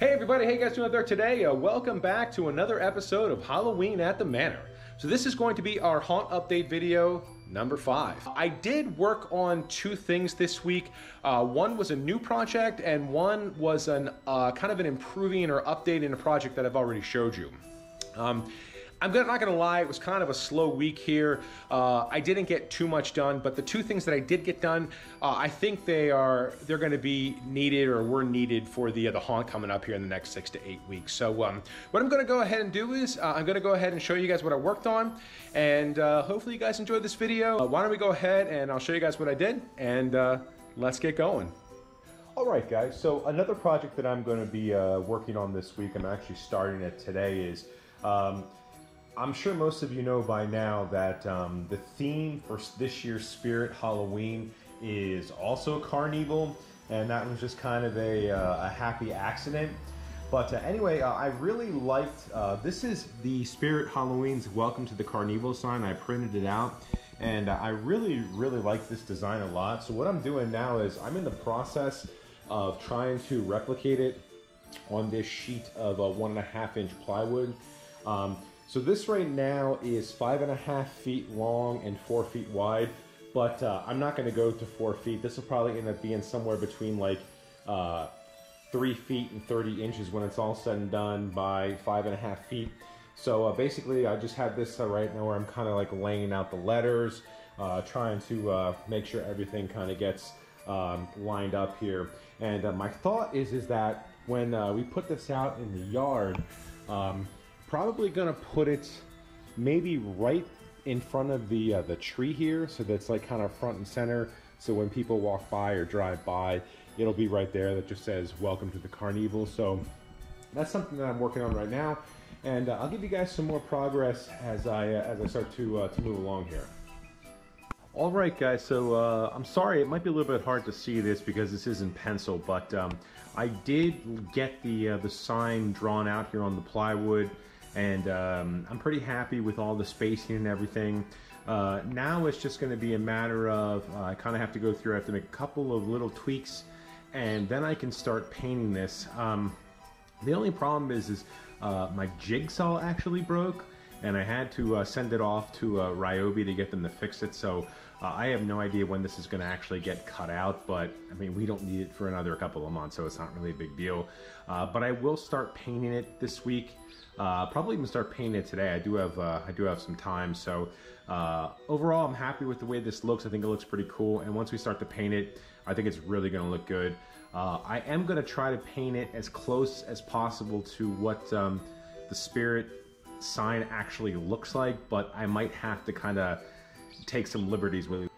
Hey everybody, hey guys, doing out there today? Welcome back to another episode of Halloween at the Manor. So this is going to be our haunt update video number 5. I did work on 2 things this week. One was a new project and one was an kind of an improving or updating a project that I've already showed you. I'm not gonna lie, it was kind of a slow week here. I didn't get too much done, but the 2 things that I did get done, I think they're gonna be needed or were needed for the haunt coming up here in the next 6 to 8 weeks. So what I'm gonna go ahead and do is, I'm gonna go ahead and show you guys what I worked on, and hopefully you guys enjoyed this video. Why don't we go ahead and I'll show you guys what I did, and let's get going. All right guys, so another project that I'm gonna be working on this week, I'm actually starting it today, is I'm sure most of you know by now that the theme for this year's Spirit Halloween is also Carnevil, and that was just kind of a happy accident. But anyway, I really liked, this is the Spirit Halloween's Welcome to the Carnevil sign. I printed it out, and I really, really like this design a lot. So what I'm doing now is I'm in the process of trying to replicate it on this sheet of 1.5-inch plywood. So this right now is 5.5 feet long and 4 feet wide, but I'm not gonna go to 4 feet. This will probably end up being somewhere between like 3 feet and 30 inches when it's all said and done by 5.5 feet. So basically I just have this right now where I'm kind of like laying out the letters, trying to make sure everything kind of gets lined up here. And my thought is that when we put this out in the yard, probably gonna put it maybe right in front of the tree here, so that's like kind of front and center, so when people walk by or drive by, it'll be right there that just says Welcome to the Carnevil. So that's something that I'm working on right now, and I'll give you guys some more progress as I start to move along here. All right guys, so I'm sorry it might be a little bit hard to see this because this is in pencil, but I did get the sign drawn out here on the plywood. And I'm pretty happy with all the spacing and everything. Now it's just going to be a matter of, I kind of have to go through, I have to make a couple of little tweaks, and then I can start painting this. The only problem is my jigsaw actually broke, and I had to send it off to Ryobi to get them to fix it. So I have no idea when this is going to actually get cut out, but I mean, we don't need it for another couple of months, so it's not really a big deal. But I will start painting it this week. Probably even start painting it today. I do have some time. So overall, I'm happy with the way this looks. I think it looks pretty cool. And once we start to paint it, I think it's really going to look good. I am going to try to paint it as close as possible to what the Spirit sign actually looks like, but I might have to kind of take some liberties with it.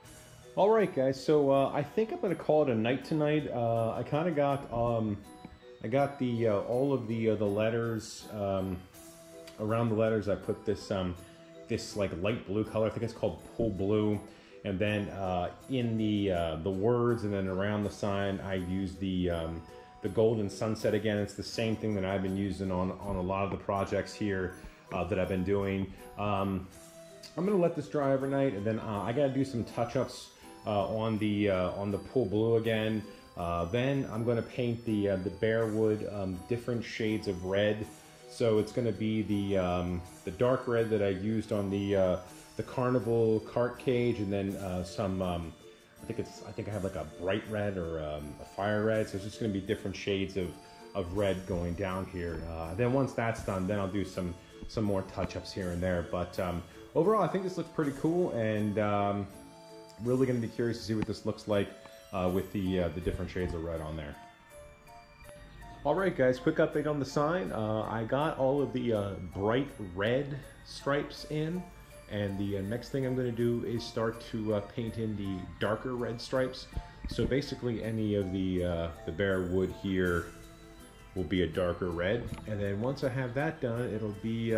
All right, guys. So I think I'm going to call it a night tonight. I kind of got I got the all of the letters around the letters. I put this this like light blue color. I think it's called Pool Blue, and then in the words and then around the sign, I used the golden sunset again. It's the same thing that I've been using on a lot of the projects here that I've been doing. I'm gonna let this dry overnight, and then I gotta do some touch-ups on the Pool Blue again. Then I'm going to paint the bare wood different shades of red. So it's going to be the dark red that I used on the Carnevil cart cage, and then some I think I have like a bright red or a fire red. So it's just going to be different shades of red going down here. Then once that's done, then I'll do some more touch-ups here and there. But overall, I think this looks pretty cool, and really going to be curious to see what this looks like with the different shades of red on there. All right guys, quick update on the sign. I got all of the bright red stripes in, and the next thing I'm going to do is start to paint in the darker red stripes. So basically any of the bare wood here will be a darker red, and then once I have that done, it'll be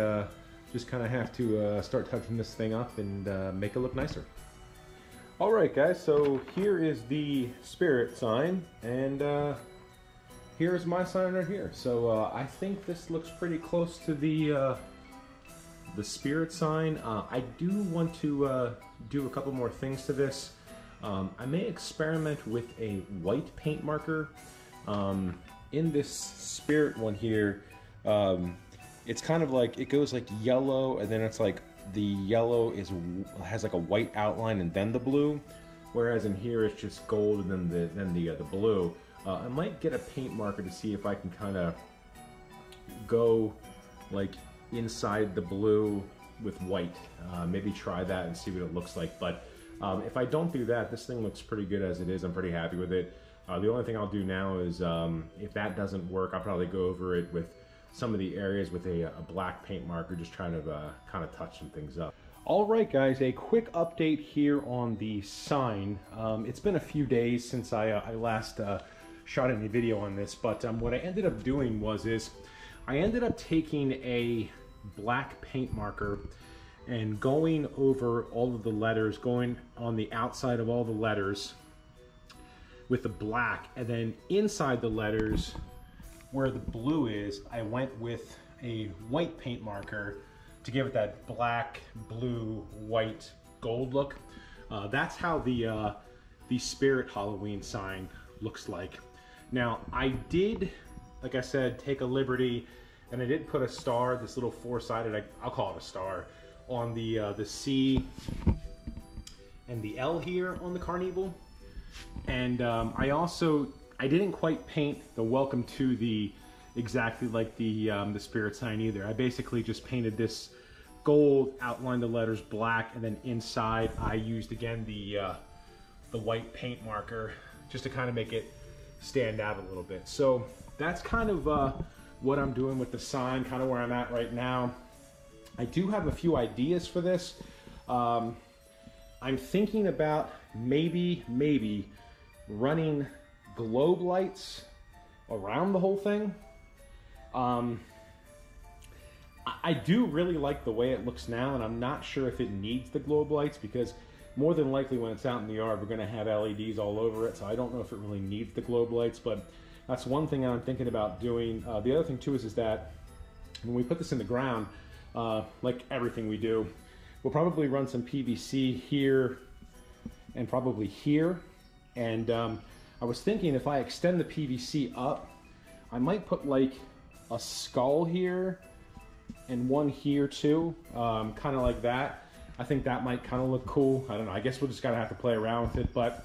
just kind of have to start touching this thing up and make it look nicer. All right guys, so here is the Spirit sign, and here's my sign right here. So I think this looks pretty close to the Spirit sign. I do want to do a couple more things to this. I may experiment with a white paint marker. in this spirit one here, it's kind of like, it goes like yellow, and then it's like the yellow has like a white outline and then the blue, whereas in here it's just gold and then the blue. I might get a paint marker to see if I can kind of go like inside the blue with white. Maybe try that and see what it looks like. But if I don't do that, this thing looks pretty good as it is. I'm pretty happy with it. The only thing I'll do now is, if that doesn't work, I'll probably go over it with some of the areas with a black paint marker, just trying to kind of touch some things up. All right, guys, a quick update here on the sign. It's been a few days since I last shot any video on this, but what I ended up doing was I ended up taking a black paint marker and going over all of the letters, going on the outside of all the letters with the black, and then inside the letters where the blue is, I went with a white paint marker to give it that black, blue, white, gold look. That's how the Spirit Halloween sign looks like. Now, I did, like I said, take a liberty, and I did put a star, this little four-sided, I'll call it a star, on the C and the L here on the Carnevil. And I didn't quite paint the welcome to the exactly like the spirit sign either. I basically just painted this gold, outlined the letters black, and then inside I used again the white paint marker just to kind of make it stand out a little bit. So that's kind of what I'm doing with the sign, kind of where I'm at right now. I do have a few ideas for this. I'm thinking about maybe running globe lights around the whole thing. I do really like the way it looks now, and I'm not sure if it needs the globe lights, because more than likely when it's out in the yard we're gonna have LEDs all over it, so I don't know if it really needs the globe lights, but that's one thing I'm thinking about doing. The other thing too is that when we put this in the ground, like everything we do, we'll probably run some PVC here and probably here, and I was thinking if I extend the PVC up, I might put like a skull here and one here too, kind of like that. I think that might kind of look cool. I don't know, I guess we'll just gotta have to play around with it. But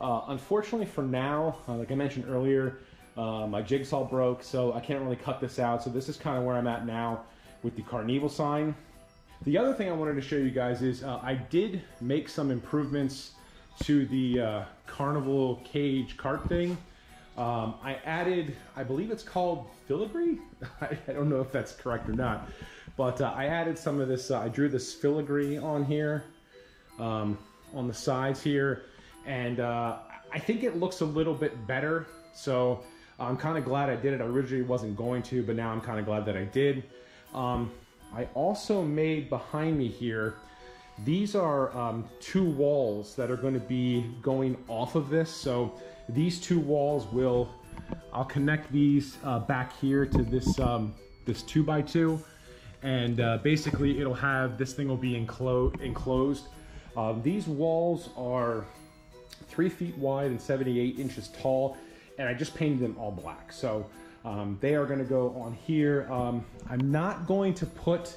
unfortunately for now, like I mentioned earlier, my jigsaw broke, so I can't really cut this out. So this is kind of where I'm at now with the Carnevil sign. The other thing I wanted to show you guys is I did make some improvements to the Carnival cage cart thing. I added, I believe it's called filigree? I don't know if that's correct or not, but I added some of this, I drew this filigree on here, on the sides here, and I think it looks a little bit better, so I'm kind of glad I did it. I originally wasn't going to, but now I'm kind of glad that I did. I also made behind me here, these are two walls that are going to be going off of this. So these two walls will, I'll connect these back here to this this 2x2, and basically it'll have, this thing will be enclosed. These walls are 3 feet wide and 78 inches tall, and I just painted them all black. So they are going to go on here. I'm not going to put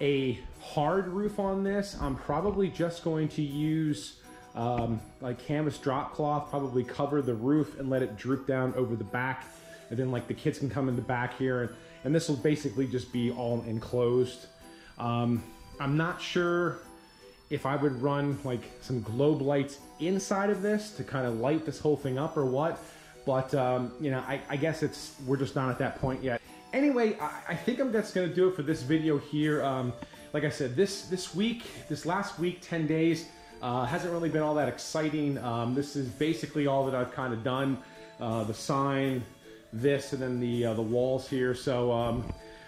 a hard roof on this. I'm probably just going to use like canvas drop cloth, probably cover the roof and let it droop down over the back, and then like the kids can come in the back here, and this will basically just be all enclosed. I'm not sure if I would run like some globe lights inside of this to kind of light this whole thing up or what, but you know, I guess we're just not at that point yet. Anyway, I think that's gonna do it for this video here. Like I said, this last week, 10 days, hasn't really been all that exciting. This is basically all that I've kind of done. The sign, this, and then the walls here. So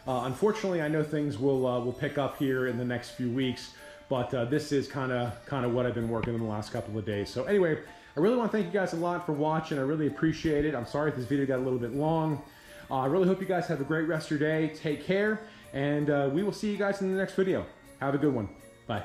unfortunately, I know things will pick up here in the next few weeks, but this is kind of what I've been working on the last couple of days. So anyway, I really want to thank you guys a lot for watching. I really appreciate it. I'm sorry if this video got a little bit long. I really hope you guys have a great rest of your day. Take care, and we will see you guys in the next video. Have a good one. Bye.